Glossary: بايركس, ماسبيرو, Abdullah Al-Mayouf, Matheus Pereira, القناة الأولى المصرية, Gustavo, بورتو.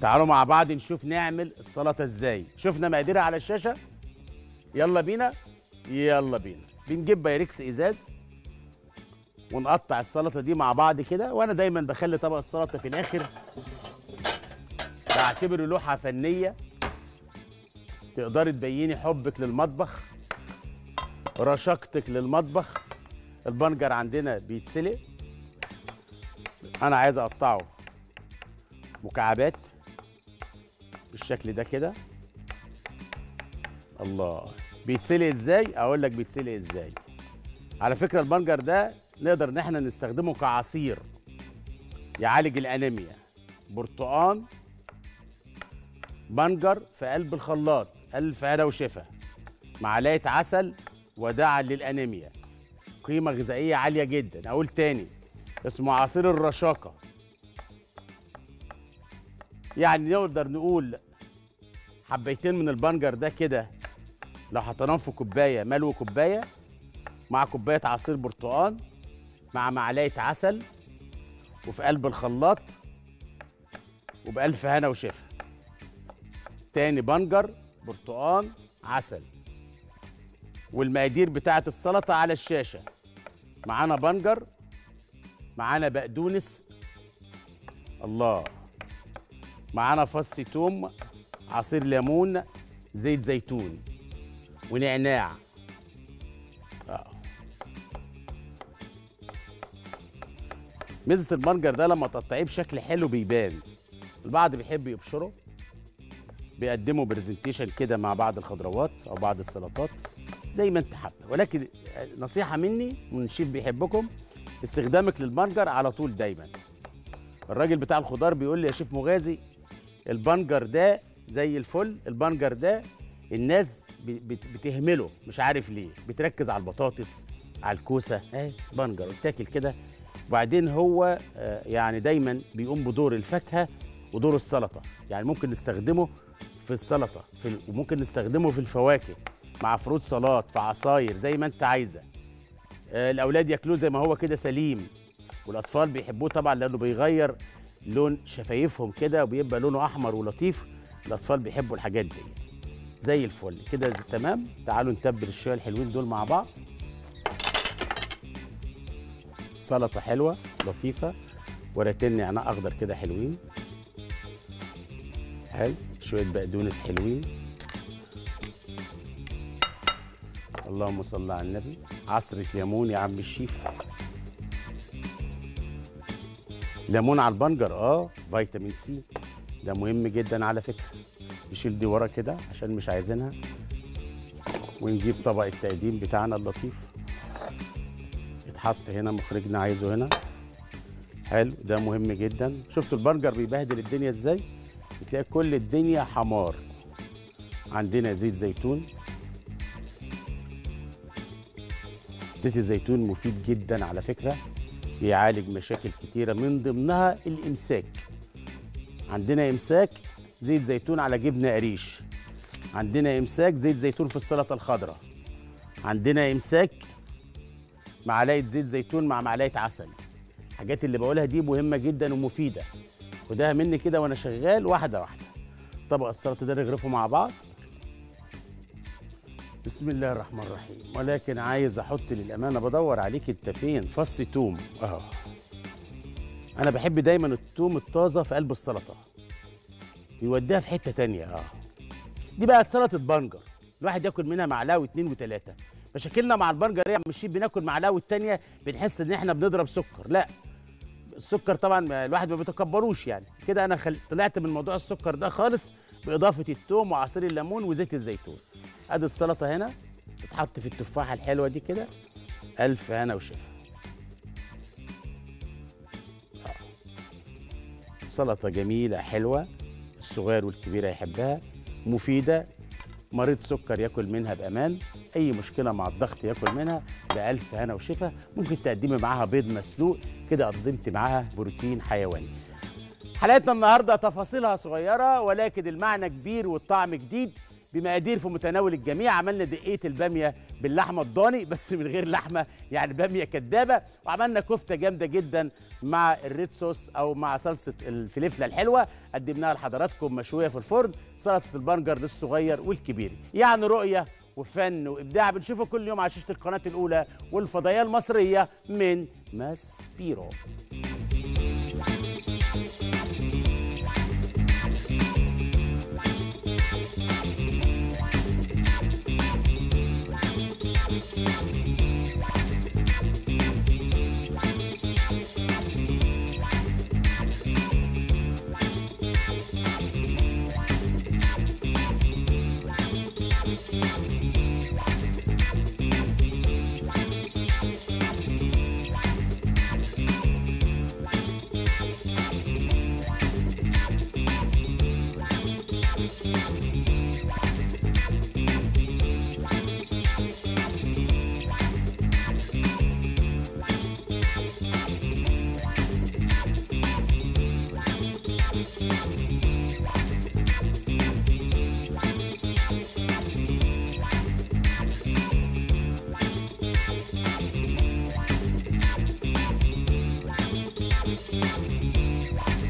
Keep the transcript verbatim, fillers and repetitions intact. تعالوا مع بعض نشوف نعمل السلطه ازاي. شفنا مقاديرها على الشاشه، يلا بينا يلا بينا. بنجيب بايركس ازاز ونقطع السلطه دي مع بعض كده، وانا دايما بخلي طبق السلطه في الاخر، بعتبره لوحه فنيه تقدري تبيني حبك للمطبخ، رشاقتك للمطبخ. البنجر عندنا بيتسلق، انا عايز اقطعه مكعبات بالشكل ده كده. الله، بيتسلق ازاي؟ اقول لك بيتسلق ازاي. على فكره البنجر ده نقدر ان احنا نستخدمه كعصير يعالج الانيميا. برتقان، بنجر في قلب الخلاط، الف هنا وشفا. معلقه عسل وداعا للانيميا، قيمه غذائيه عاليه جدا. اقول تاني، اسمه عصير الرشاقه. يعني نقدر نقول حبيتين من البنجر ده كده لو حطيناهم في كوبايه ملو كوبايه، مع كوبايه عصير برتقان، مع معلقه عسل، وفي قلب الخلاط، وبألف هنا وشفا. تاني، بنجر، برتقان، عسل. والمقادير بتاعه السلطه على الشاشه. معانا بنجر، معانا بقدونس، الله، معانا فص توم، عصير ليمون، زيت زيتون، ونعناع. آه. ميزه البنجر ده لما تقطعيه بشكل حلو بيبان. البعض بيحب يبشره، بيقدموا برزنتيشن كده مع بعض الخضروات او بعض السلطات زي ما انت حابه. ولكن نصيحه مني من شيف بيحبكم، استخدامك للبنجر على طول دايما. الراجل بتاع الخضار بيقول لي يا شيف مغازي البنجر ده زي الفل، البنجر ده الناس بتهمله مش عارف ليه، بتركز على البطاطس، على الكوسه، اهي بنجر بتاكل كده. وبعدين هو يعني دايما بيقوم بدور الفاكهه ودور السلطه، يعني ممكن نستخدمه في السلطه في، وممكن نستخدمه في الفواكه مع فروت سلطات، في عصاير زي ما انت عايزه. الاولاد ياكلوه زي ما هو كده سليم، والاطفال بيحبوه طبعا لانه بيغير لون شفايفهم كده وبيبقى لونه احمر ولطيف. الاطفال بيحبوا الحاجات دي زي الفل كده. تمام، تعالوا نتبل الشويه الحلوين دول مع بعض. سلطه حلوه لطيفه، ورقتين نعناع اخضر كده حلوين، حلو، شويه بقدونس حلوين، اللهم صل على النبي، عصره ليمون يا عم الشيف. ليمون على البنجر، اه فيتامين سي ده مهم جدا على فكره. نشيل دي ورا كده عشان مش عايزينها، ونجيب طبق التقديم بتاعنا اللطيف يتحط هنا، مخرجنا عايزه هنا، حلو، ده مهم جدا. شفتوا البنجر بيبهدل الدنيا ازاي؟ بتلاقي كل الدنيا حمار. عندنا زيت زيتون، زيت الزيتون مفيد جدا على فكره، بيعالج مشاكل كتيره من ضمنها الامساك. عندنا امساك زيت زيتون على جبنه قريش، عندنا امساك زيت زيتون في السلطه الخضراء، عندنا امساك معلقه زيت زيتون مع معلقه عسل. الحاجات اللي بقولها دي مهمه جدا ومفيده، خدها مني كده وانا شغال واحده واحده. طبق السلطه ده نغرفه مع بعض. بسم الله الرحمن الرحيم. ولكن عايز احط للامانه، بدور عليك انت فين، فص توم اهو. انا بحب دايما التوم الطازه في قلب السلطه، بيوديها في حته تانيه. اه دي بقى سلطه بنجر، الواحد ياكل منها معلقه واثنين وثلاثه. مشاكلنا مع البنجر ايه يا عم الشيف؟ بناكل معلقه والثانيه بنحس ان احنا بنضرب سكر. لا، السكر طبعا الواحد ما بيتكبروش يعني كده. انا خل... طلعت من موضوع السكر ده خالص باضافه التوم وعصير الليمون وزيت الزيتون. ادي السلطه هنا تتحط في التفاحه الحلوه دي كده، الف هنا وشفا. سلطه جميله حلوه، الصغير والكبير هيحبها، مفيده. مريض سكر ياكل منها بامان، اي مشكله مع الضغط ياكل منها، بألف هنا وشفا. ممكن تقدمي معاها بيض مسلوق كده، قدمت معاها بروتين حيواني. حلقتنا النهارده تفاصيلها صغيره ولكن المعنى كبير والطعم جديد. بمقادير في متناول الجميع. عملنا دقيقة البامية باللحمة الضاني بس من غير لحمة، يعني بامية كدابة. وعملنا كفتة جامدة جدا مع الريد صوص أو مع صلصة الفلفلة الحلوة، قدمناها لحضراتكم مشوية في الفرن. سلطة البنجر للصغير والكبير، يعني رؤية وفن وإبداع. بنشوفه كل يوم على شاشة القناة الأولى والفضائية المصرية من ماسبيرو. We'll be right back.